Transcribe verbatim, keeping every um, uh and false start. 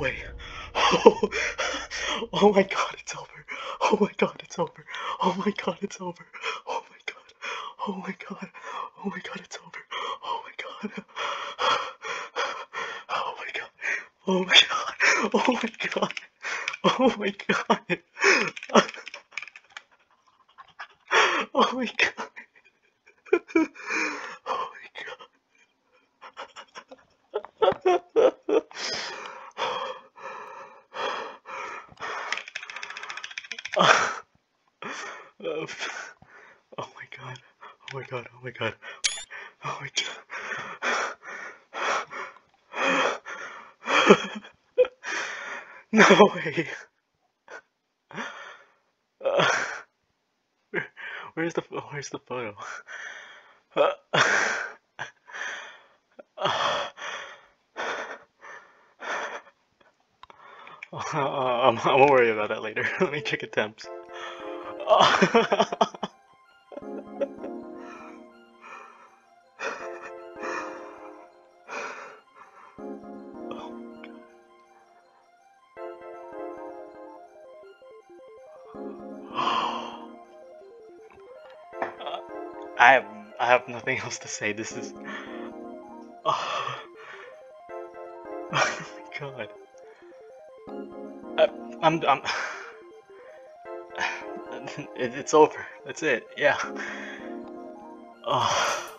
way. Oh, oh my god, it's over. Oh my god, it's over. Oh my god, it's over. Oh my god. Oh my god. Oh my god, it's over. Oh my god. Oh my god. Oh my god. Oh my god. Oh my god. Oh my god. Oh my god, oh my god, oh my god, oh my god. No way. Uh, where, where's the, where's the photo? Uh, uh, I'm, I'm gonna worry about that later. Let me check attempts. I have, I have nothing else to say. This is, oh, oh my god. I, I'm, I'm, it, it's over. That's it. Yeah. Oh.